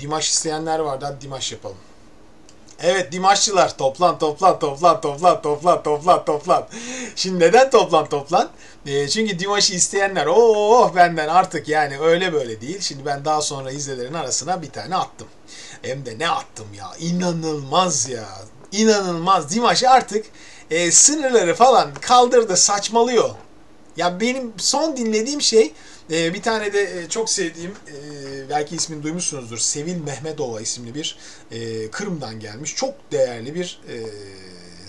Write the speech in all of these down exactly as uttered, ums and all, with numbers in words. Dimash isteyenler vardı. Hadi Dimash yapalım. Evet Dimashçılar, toplan toplan toplan toplan toplan toplan toplan. Şimdi neden toplan toplan? E, çünkü Dimash'ı isteyenler oh benden artık yani öyle böyle değil. Şimdi ben daha sonra izlelerin arasına bir tane attım. Hem de ne attım ya, inanılmaz ya. İnanılmaz. Dimash artık e, sınırları falan kaldırdı, saçmalıyor. Ya benim son dinlediğim şey e, bir tane de e, çok sevdiğim, e, belki ismini duymuşsunuzdur, Sevil Mehmedova isimli bir e, Kırım'dan gelmiş çok değerli bir e,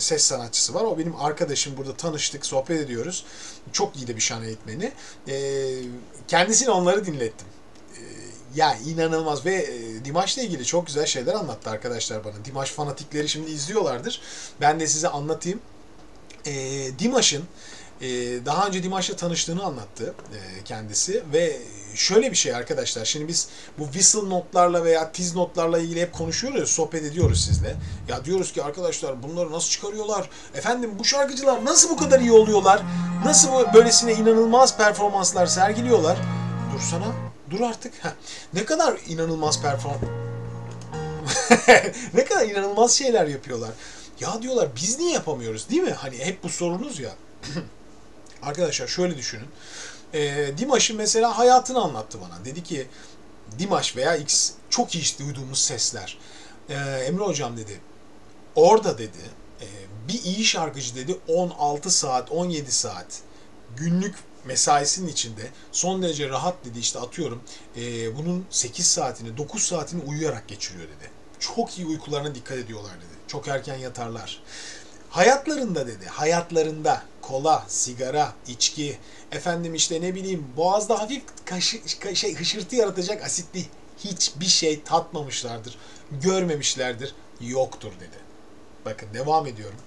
ses sanatçısı var. O benim arkadaşım, burada tanıştık, sohbet ediyoruz. Çok iyi de bir şan eğitmeni. E, kendisine onları dinlettim. Ya inanılmaz ve Dimash'la ilgili çok güzel şeyler anlattı arkadaşlar bana. Dimash fanatikleri şimdi izliyorlardır. Ben de size anlatayım. E, Dimash'ın e, daha önce Dimash'la tanıştığını anlattı e, kendisi ve şöyle bir şey arkadaşlar. Şimdi biz bu whistle notlarla veya tiz notlarla ilgili hep konuşuyoruz, sohbet ediyoruz sizle. Ya diyoruz ki arkadaşlar bunları nasıl çıkarıyorlar? Efendim bu şarkıcılar nasıl bu kadar iyi oluyorlar? Nasıl böylesine inanılmaz performanslar sergiliyorlar? Dursana. Dur artık. Heh. Ne kadar inanılmaz perform... ne kadar inanılmaz şeyler yapıyorlar. Ya diyorlar biz niye yapamıyoruz değil mi? Hani hep bu sorunuz ya. Arkadaşlar şöyle düşünün. E, Dimash'ın mesela hayatını anlattı bana. Dedi ki Dimash veya X çok iyi duyduğumuz sesler. E, Emre hocam dedi. Orada dedi e, bir iyi şarkıcı dedi on altı saat on yedi saat günlük mesaisinin içinde son derece rahat dedi, işte atıyorum e, bunun sekiz saatini dokuz saatini uyuyarak geçiriyor dedi. Çok iyi uykularına dikkat ediyorlar dedi. Çok erken yatarlar. Hayatlarında dedi, hayatlarında kola, sigara, içki, efendim işte ne bileyim boğazda hafif kaşı, şey, hışırtı yaratacak asitli hiçbir şey tatmamışlardır, görmemişlerdir, yoktur dedi. Bakın devam ediyorum.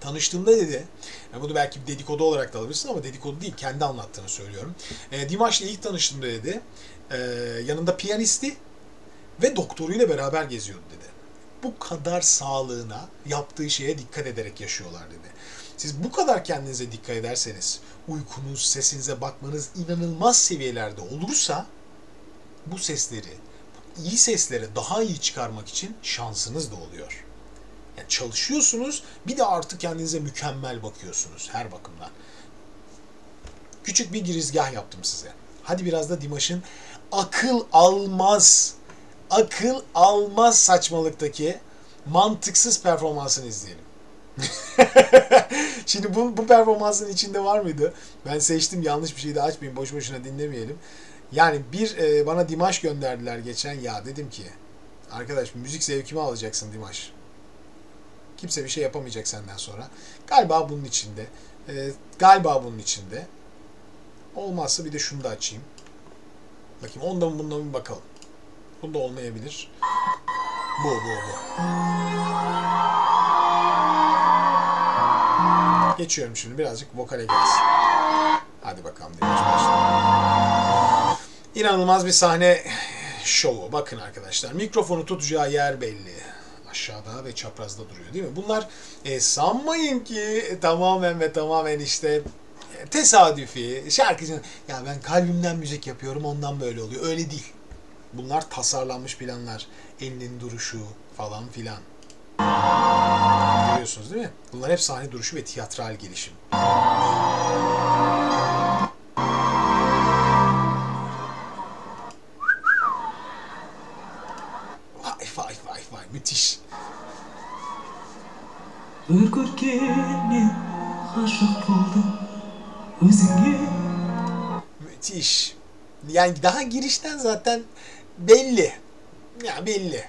Tanıştığımda dedi, yani bunu belki dedikodu olarak da alabilirsin ama dedikodu değil, kendi anlattığını söylüyorum. E, Dimash'la ilk tanıştığımda dedi, e, yanında piyanisti ve doktoruyla beraber geziyordu dedi. Bu kadar sağlığına, yaptığı şeye dikkat ederek yaşıyorlar dedi. Siz bu kadar kendinize dikkat ederseniz, uykunuz, sesinize bakmanız inanılmaz seviyelerde olursa, bu sesleri, iyi seslere daha iyi çıkarmak için şansınız da oluyor. Yani çalışıyorsunuz, bir de artık kendinize mükemmel bakıyorsunuz her bakımdan. Küçük bir girizgah yaptım size. Hadi biraz da Dimash'ın akıl almaz, akıl almaz saçmalıktaki mantıksız performansını izleyelim. Şimdi bu, bu performansın içinde var mıydı? Ben seçtim, yanlış bir şey de açmayayım, boş boşuna dinlemeyelim. Yani bir e, bana Dimash gönderdiler geçen, ya dedim ki arkadaş müzik zevkimi alacaksın Dimash. Kimse bir şey yapamayacak senden sonra. Galiba bunun içinde. E, galiba bunun içinde. Olmazsa bir de şunu da açayım. Bakayım onda mı bunda mı bir bakalım. Bunda olmayabilir. Bu bu bu. Geçiyorum şimdi birazcık vokale gelsin. Hadi bakalım. İnanılmaz bir sahne şovu. Bakın arkadaşlar. Mikrofonu tutacağı yer belli. Aşağıda ve çaprazda duruyor değil mi? Bunlar e, sanmayın ki e, tamamen ve tamamen işte e, tesadüfi, şarkıcının ya ben kalbimden müzik yapıyorum ondan böyle oluyor. Öyle değil. Bunlar tasarlanmış planlar. Elinin duruşu falan filan. Görüyorsunuz değil mi? Bunlar hep sahne duruşu ve tiyatral gelişim. Müthiş. Müthiş. Yani daha girişten zaten belli. Ya belli.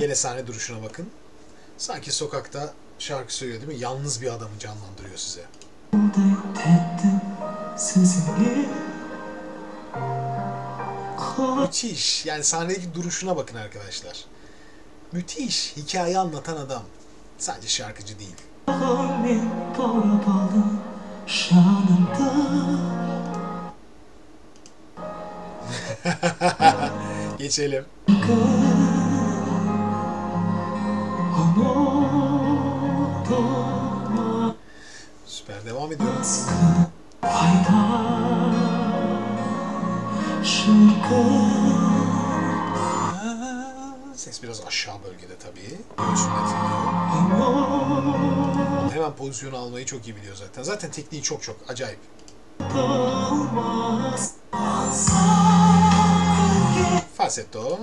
Yine sahne duruşuna bakın. Sanki sokakta şarkı söylüyor değil mi? Yalnız bir adamı canlandırıyor size. Müthiş. Yani sahnedeki duruşuna bakın arkadaşlar. Müthiş. Hikaye anlatan adam. Sadece şarkıcı değil. Geçelim. Süper. Devam ediyoruz. Ses biraz aşağı bölgede tabii. Hemen pozisyonu almayı çok iyi biliyor zaten. Zaten tekniği çok çok acayip. Falsetto.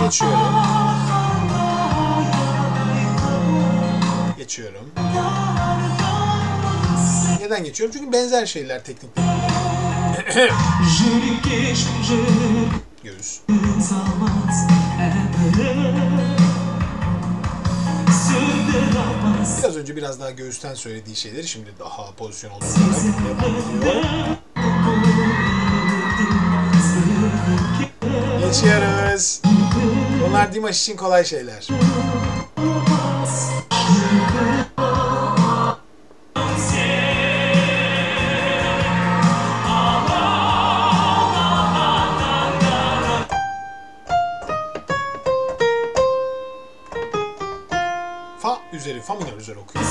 Geçiyorum. Geçiyorum. Neden geçiyorum? Çünkü benzer şeyler teknikte. Göğüs. Biraz önce biraz daha göğüsten söylediği şeyleri şimdi daha pozisyon olarak devam ediyor. Geçiyoruz. Bunlar Dimash için kolay şeyler. Fa üzeri, fa minör üzeri okuyor.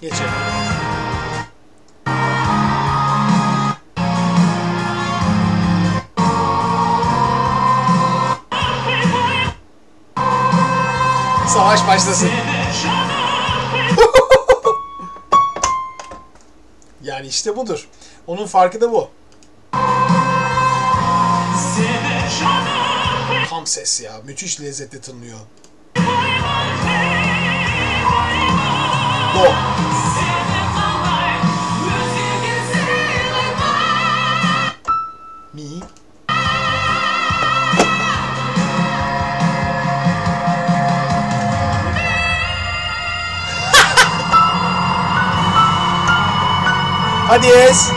Geçelim. Savaş başlasın. Yani işte budur. Onun farkı da bu. Tam ses ya. Müthiş lezzetli tınlıyor. Do. Mi. Hadi es.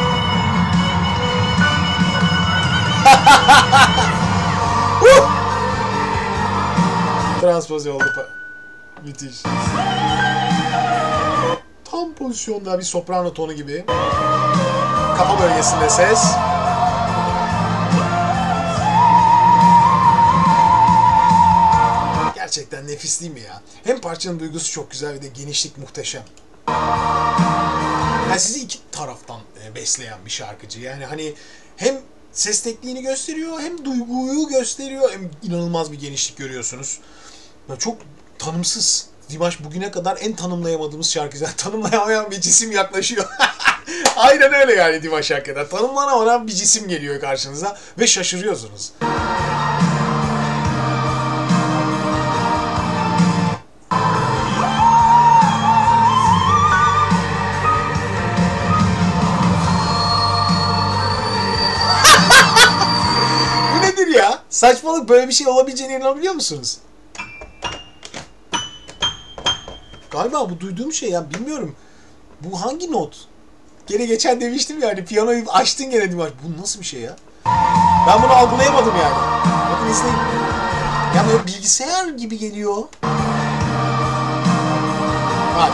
Transpoze oldu. Müthiş. Tam pozisyonda bir soprano tonu gibi. Kafa bölgesinde ses. Gerçekten nefis değil mi ya? Hem parçanın duygusu çok güzel, bir de genişlik muhteşem. Yani sizi iki taraftan besleyen bir şarkıcı. Yani hani hem ses tekniğini gösteriyor, hem duyguyu gösteriyor, hem inanılmaz bir genişlik görüyorsunuz. Ya çok tanımsız. Dimash bugüne kadar en tanımlayamadığımız şarkıcı. Tanımlayamayan bir cisim yaklaşıyor. Aynen öyle yani Dimash hakikaten. Tanımlanamayan bir cisim geliyor karşınıza ve şaşırıyorsunuz. Saçmalık, böyle bir şey olabileceğini inanabiliyor musunuz? Galiba bu duyduğum şey ya, bilmiyorum. Bu hangi not? Gene geçen demiştim ya hani, piyanoyu açtın gene Dimash. Bu nasıl bir şey ya? Ben bunu algılayamadım yani. Bakın izleyin. Ya böyle bilgisayar gibi geliyor. Bak.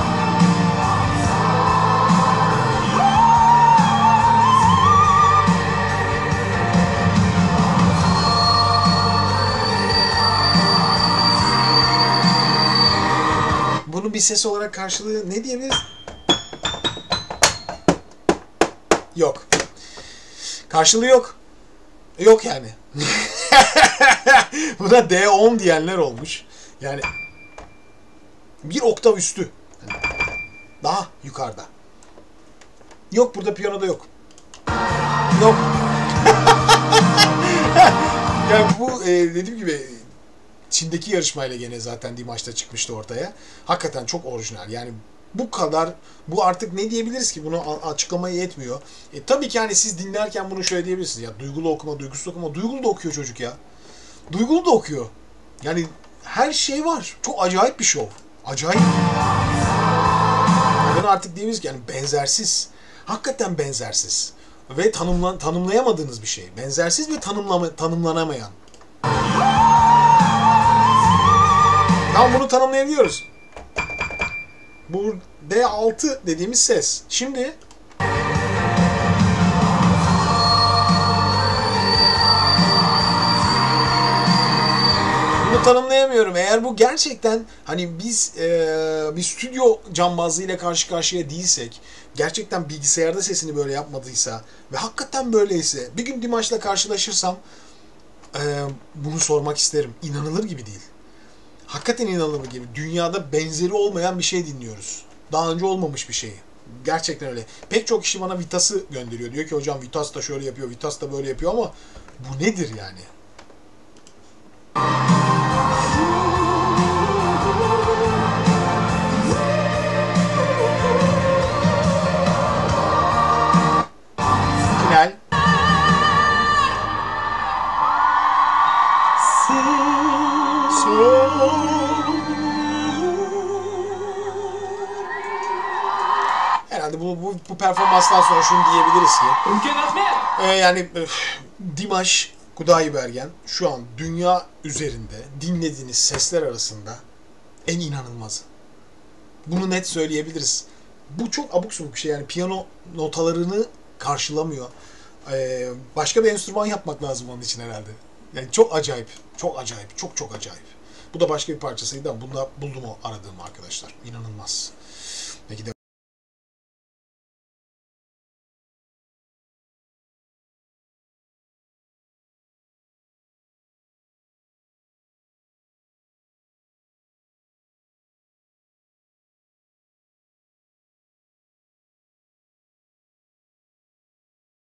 Bir ses olarak karşılığı ne diyebiliriz? Yok. Karşılığı yok. Yok yani. Buna D on diyenler olmuş. Yani bir oktav üstü. Daha yukarıda. Yok, burada piyanoda yok. Yok. Yani bu dediğim gibi Çin'deki yarışmayla gene zaten Dimash'ta çıkmıştı ortaya. Hakikaten çok orijinal. Yani bu kadar, bu artık ne diyebiliriz ki? Bunu açıklamaya yetmiyor. E, tabii ki hani siz dinlerken bunu şöyle diyebilirsiniz. Ya duygulu okuma, duygusuz okuma. Duygulu da okuyor çocuk ya. Duygulu da okuyor. Yani her şey var. Çok acayip bir şov. Acayip. Ben artık diyebiliriz ki yani benzersiz. Hakikaten benzersiz. Ve tanımlan, tanımlayamadığınız bir şey. Benzersiz ve tanımlama, tanımlanamayan. Tam bunu tanımlayabiliyoruz. Bu D altı dediğimiz ses. Şimdi bunu tanımlayamıyorum. Eğer bu gerçekten hani biz e, bir stüdyo cambazlığıyla karşı karşıya değilsek, gerçekten bilgisayarda sesini böyle yapmadıysa ve hakikaten böyleyse, bir gün Dimash'la karşılaşırsam e, bunu sormak isterim. İnanılır gibi değil. Hakikaten inanılır gibi. Dünyada benzeri olmayan bir şey dinliyoruz. Daha önce olmamış bir şeyi. Gerçekten öyle. Pek çok kişi bana Vitas'ı gönderiyor. Diyor ki hocam Vitas da şöyle yapıyor, Vitas da böyle yapıyor ama bu nedir yani? Final. Herhalde bu, bu, bu performanstan sonra şunu diyebiliriz ki ee, yani öf, Dimash Kudaibergen şu an dünya üzerinde dinlediğiniz sesler arasında en inanılmazı. Bunu net söyleyebiliriz. Bu çok abuk subuk bir şey yani, piyano notalarını karşılamıyor. Ee, başka bir enstrüman yapmak lazım onun için herhalde. Yani çok acayip, çok acayip, çok çok acayip. Bu da başka bir parçasıydı ama bunu da buldum o aradığım arkadaşlar. İnanılmaz.